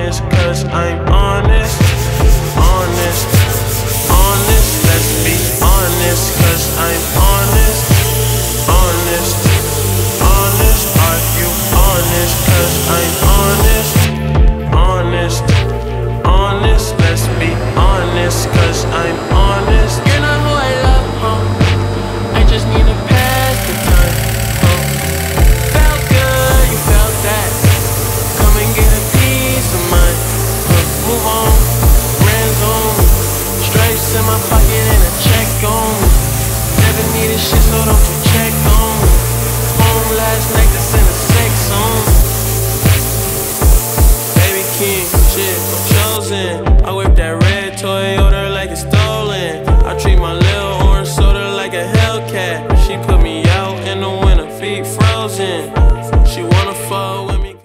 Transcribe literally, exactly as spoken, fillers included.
honest, cause I'm honest.